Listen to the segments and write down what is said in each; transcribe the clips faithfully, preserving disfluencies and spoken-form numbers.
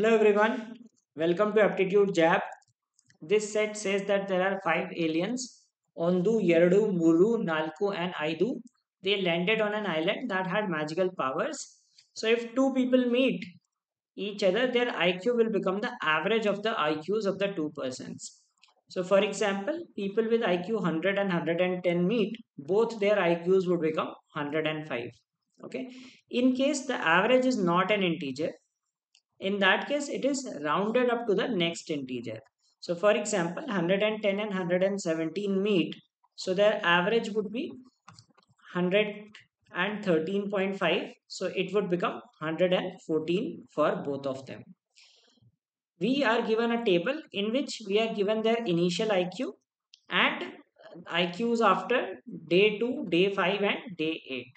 Hello everyone, welcome to Aptitude Jab. This set says that there are five aliens, Ondu, Yerdu, Muru, Nalku and Aidu. They landed on an island that had magical powers. So if two people meet each other, their I Q will become the average of the I Qs of the two persons. So for example, people with I Q one hundred and one hundred ten meet, both their I Qs would become one hundred five. Okay. In case the average is not an integer, in that case, it is rounded up to the next integer. So, for example, one hundred ten and one hundred seventeen meet. So, their average would be one hundred thirteen point five. So, it would become one hundred fourteen for both of them. We are given a table in which we are given their initial I Q and I Qs after day two, day five and day eight.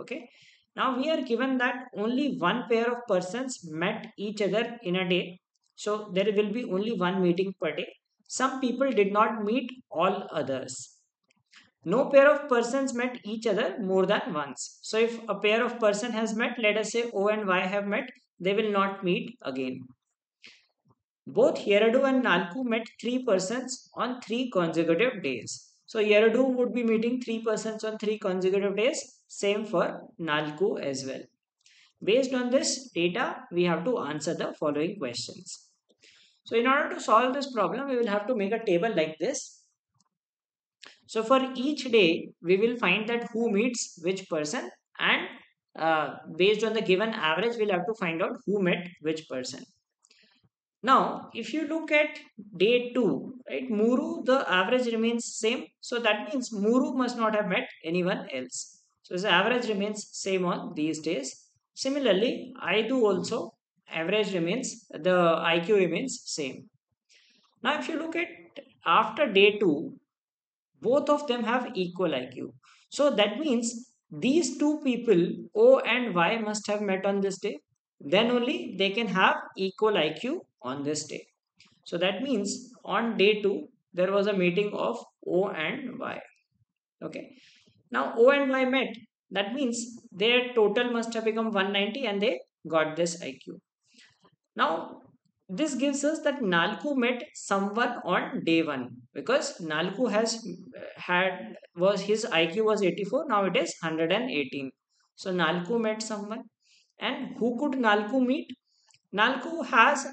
Okay. Now we are given that only one pair of persons met each other in a day. So there will be only one meeting per day. Some people did not meet all others. No pair of persons met each other more than once. So if a pair of person has met, let us say O and Y have met, they will not meet again. Both Yerdu and Nalku met three persons on three consecutive days. So Yerdu would be meeting three persons on three consecutive days. Same for Nalku as well. Based on this data, we have to answer the following questions. So in order to solve this problem, we will have to make a table like this. So for each day, we will find that who meets which person, and uh, based on the given average, we'll have to find out who met which person. Now, if you look at day two, right, Muru, the average remains same. So that means Muru must not have met anyone else. So the average remains same on these days. Similarly, Aidu also, average remains, the I Q remains same. Now if you look at after day two, both of them have equal I Q. So that means these two people, O and Y, must have met on this day. Then only they can have equal I Q on this day. So that means on day two, there was a meeting of O and Y. Okay. Now O and Y met, that means their total must have become one hundred ninety and they got this I Q. Now this gives us that Nalku met someone on day one, because Nalku has had, was his I Q was eighty-four, now it is one hundred eighteen. So Nalku met someone, and who could Nalku meet? Nalku has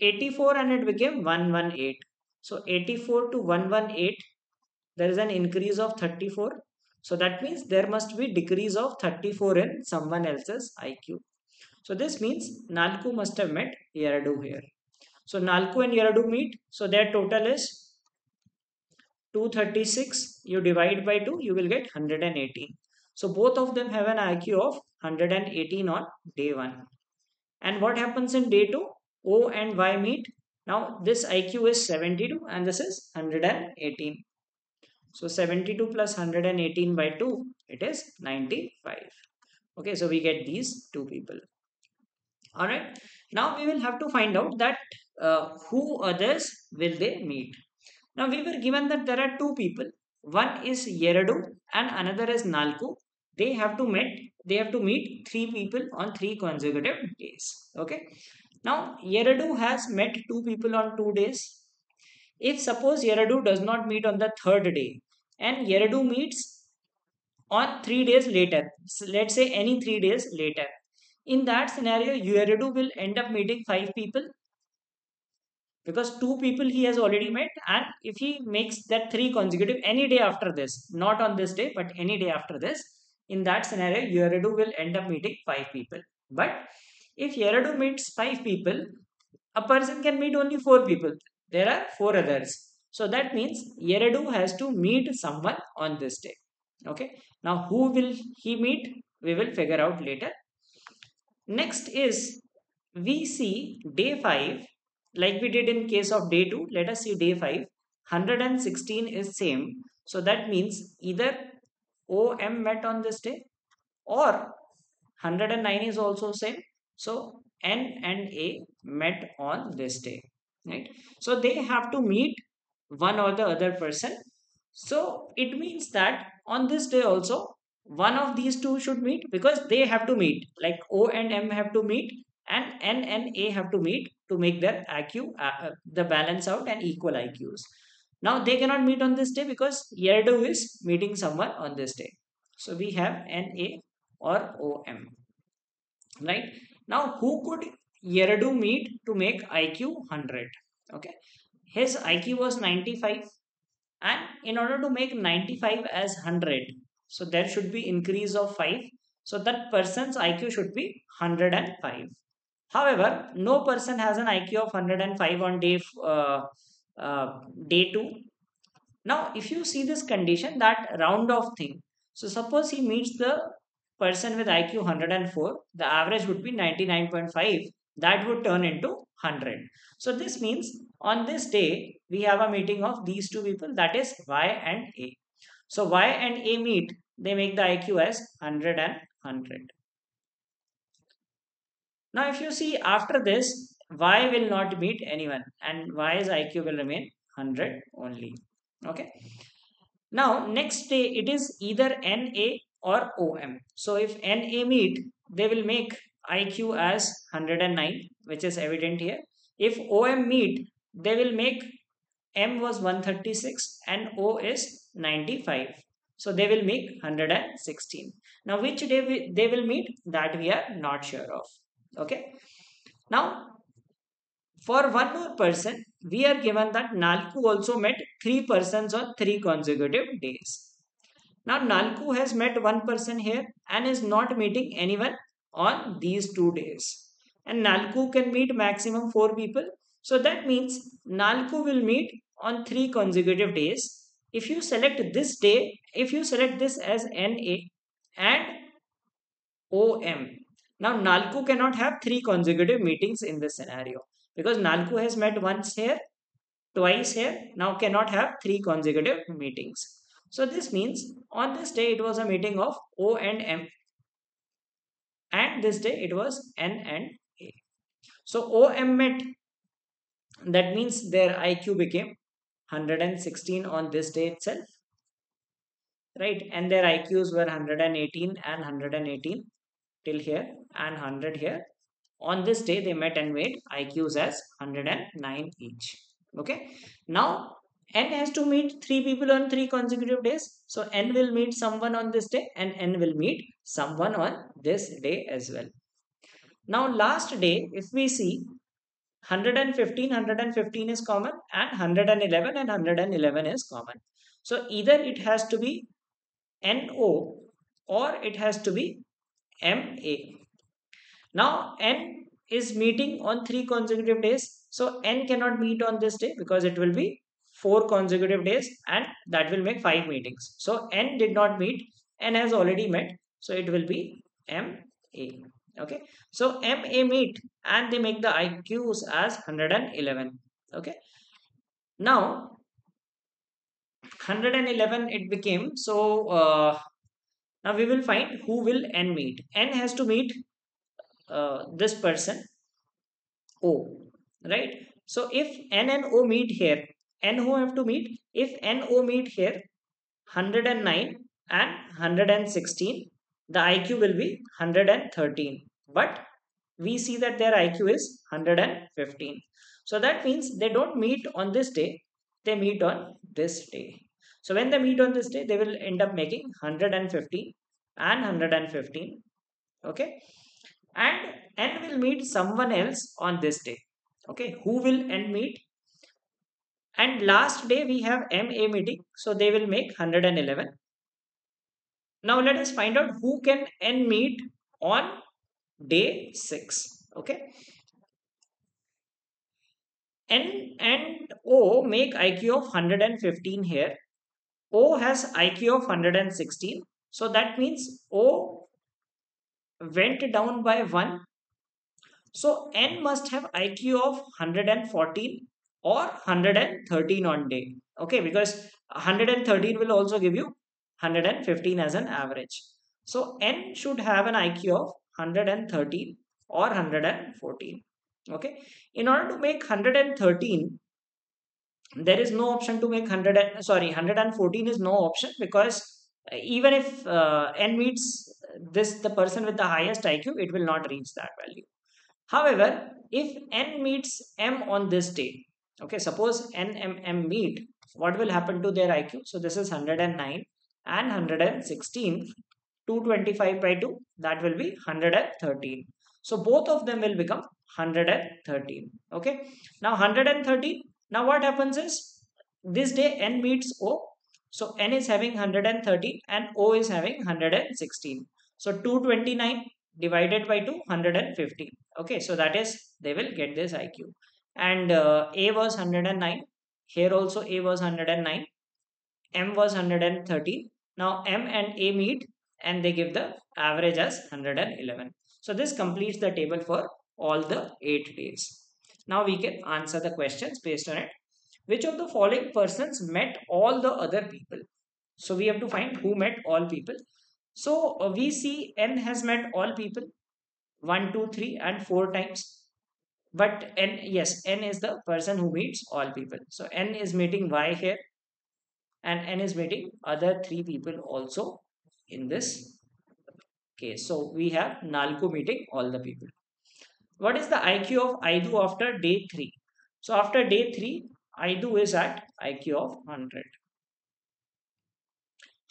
eighty-four and it became one hundred eighteen. So eighty-four to one hundred eighteen, there is an increase of thirty-four. So that means there must be decrease of thirty-four in someone else's I Q. So this means Nalku must have met Yerdu here. So Nalku and Yerdu meet. So their total is two hundred thirty-six. You divide by two, you will get one hundred eighteen. So both of them have an I Q of one hundred eighteen on day one. And what happens in day two? O and Y meet. Now this I Q is seventy-two and this is one hundred eighteen. So seventy-two plus one hundred eighteen by two, it is ninety-five. Okay, so we get these two people. All right. Now we will have to find out that uh, who others will they meet. Now we were given that there are two people. One is Yerdu and another is Nalku. They have to meet. They have to meet three people on three consecutive days. Okay. Now Yerdu has met two people on two days. If suppose Yerdu does not meet on the third day, and Yerdu meets on three days later, so let's say any three days later, in that scenario Yerdu will end up meeting five people, because two people he has already met, and if he makes that three consecutive any day after this, not on this day but any day after this, in that scenario Yerdu will end up meeting five people. But if Yerdu meets five people, a person can meet only four people. There are four others. So that means Yerdu has to meet someone on this day. Okay. Now who will he meet? We will figure out later. Next is, we see day five, like we did in case of day two. Let us see day five. one hundred sixteen is same. So that means either O M met on this day, or one hundred nine is also same. So N and A met on this day. Right. So they have to meet one or the other person. So it means that on this day also one of these two should meet, because they have to meet, like O and M have to meet, and N and A have to meet to make their I Q, uh, the balance out and equal I Qs. Now they cannot meet on this day because Yerdu is meeting someone on this day. So we have N A or O M, right? Now who could Yerdu meet to make I Q one hundred? Okay, his I Q was ninety-five, and in order to make ninety-five as one hundred, so there should be increase of five. So that person's I Q should be one hundred five. However, no person has an I Q of one hundred five on day uh, uh, day two. Now, if you see this condition, that round off thing. So suppose he meets the person with I Q one hundred four. The average would be ninety-nine point five. That would turn into one hundred. So this means on this day, we have a meeting of these two people, that is Y and A. So Y and A meet, they make the I Q as one hundred and one hundred. Now if you see after this, Y will not meet anyone and Y's I Q will remain one hundred only. Okay. Now next day it is either N A or O M. So if N A meet, they will make I Q as one hundred nine, which is evident here. If O M meet, they will make M was one hundred thirty-six and O is ninety-five. So they will make one hundred sixteen. Now which day we, they will meet, that we are not sure of. Okay. Now for one more person, we are given that Nalku also met three persons on three consecutive days. Now Nalku has met one person here and is not meeting anyone on these two days. And Nalku can meet maximum four people. So that means Nalku will meet on three consecutive days. If you select this day, if you select this as N A and O M. Now, Nalku cannot have three consecutive meetings in this scenario because Nalku has met once here, twice here, now cannot have three consecutive meetings. So this means on this day, it was a meeting of O and M, and this day it was N and A. So O M met, that means their I Q became one hundred sixteen on this day itself, right? And their I Qs were one hundred eighteen and one hundred eighteen till here and one hundred here. On this day they met and made I Qs as one hundred nine each. Okay, now N has to meet three people on three consecutive days. So N will meet someone on this day and N will meet someone on this day as well. Now last day, if we see, one hundred fifteen, one hundred fifteen is common, and one hundred eleven and one hundred eleven is common. So either it has to be N O or it has to be M A. Now N is meeting on three consecutive days. So N cannot meet on this day because it will be four consecutive days and that will make five meetings. So N did not meet, N has already met. So it will be M A. Okay, so M A meet and they make the I Qs as one hundred eleven. Okay, now one hundred eleven it became, so uh, now we will find who will N meet. N has to meet uh, this person O, right? So if N and O meet here, N who have to meet, if N O meet here, one hundred nine and one hundred sixteen, the I Q will be one hundred thirteen, but we see that their I Q is one hundred fifteen. So that means they don't meet on this day, they meet on this day. So when they meet on this day, they will end up making one hundred fifteen and one hundred fifteen. Okay. And N will meet someone else on this day. Okay. Who will N meet? And last day we have M A meeting. So they will make one hundred eleven. Now let us find out who can N meet on day six. Okay. N and O make I Q of one hundred fifteen here. O has I Q of one hundred sixteen. So that means O went down by one. So N must have I Q of one hundred fourteen or one hundred thirteen on day. Okay. Because one hundred thirteen will also give you one hundred fifteen as an average. So N should have an I Q of one hundred thirteen or one hundred fourteen. Okay. In order to make one hundred thirteen, there is no option to make one hundred, sorry, one hundred fourteen is no option, because even if uh, N meets this, the person with the highest I Q, it will not reach that value. However, if N meets M on this day, okay, suppose N and M meet, what will happen to their I Q? So this is one hundred nine and one hundred sixteen, two twenty-five by two, that will be one hundred thirteen. So both of them will become one hundred thirteen. Okay, now one hundred thirteen. Now what happens is, this day N meets O. So N is having one hundred thirteen and O is having one hundred sixteen. So two twenty-nine divided by two, one hundred fifteen. Okay, so that is, they will get this I Q. And uh, A was one hundred nine. Here also A was one hundred nine. M was one hundred thirteen. Now M and A meet and they give the average as one hundred eleven. So this completes the table for all the eight days. Now we can answer the questions based on it. Which of the following persons met all the other people? So we have to find who met all people. So uh, we see N has met all people one, two, three and four times. But N, yes, N is the person who meets all people. So N is meeting Y here and N is meeting other three people also in this case. So we have Nalku meeting all the people. What is the I Q of Aidu after day three? So after day three, Aidu is at I Q of one hundred.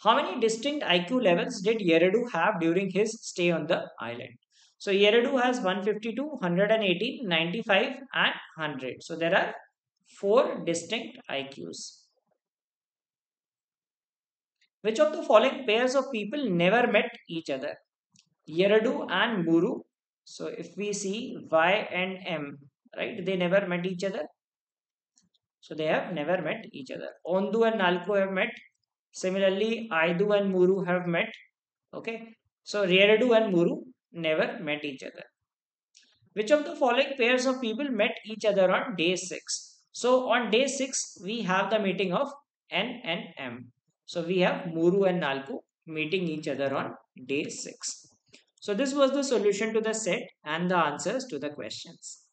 How many distinct I Q levels did Yerdu have during his stay on the island? So Yerdu has one hundred fifty-two, one hundred eighteen, ninety-five and one hundred. So there are four distinct I Qs. Which of the following pairs of people never met each other? Yerdu and Muru. So if we see Y and M, right, they never met each other. So they have never met each other. Ondu and Nalku have met. Similarly, Aidu and Muru have met. Okay. So Yerdu and Muru never met each other. Which of the following pairs of people met each other on day six? So on day six, we have the meeting of N and M. So we have Muru and Nalku meeting each other on day six. So this was the solution to the set and the answers to the questions.